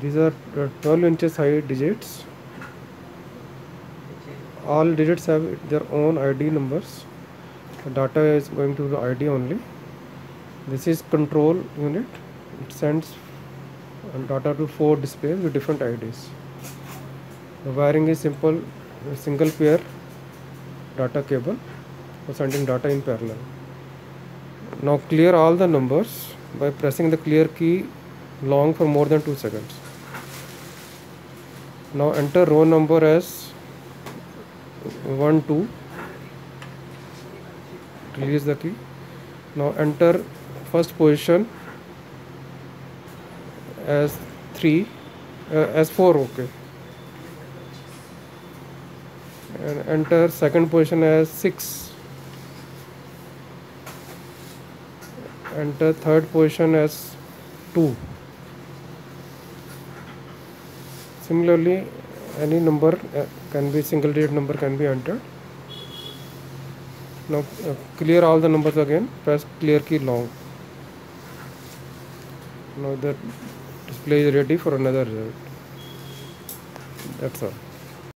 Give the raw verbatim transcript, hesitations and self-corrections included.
These are twelve inches high digits. All digits have their own I D numbers. The data is going to the I D only. This is control unit. It sends data to four displays with different I Ds. The wiring is simple, a single pair data cable for sending data in parallel. Now clear all the numbers by pressing the clear key long for more than two seconds. Now enter row number as one, two. Release the key. Now enter first position as three, uh, as four, okay. And enter second position as six. Enter third position as two. Similarly, any number uh, can be single digit number can be entered. Now uh, clear all the numbers again. Press clear key long. Now the display is ready for another result. That's all.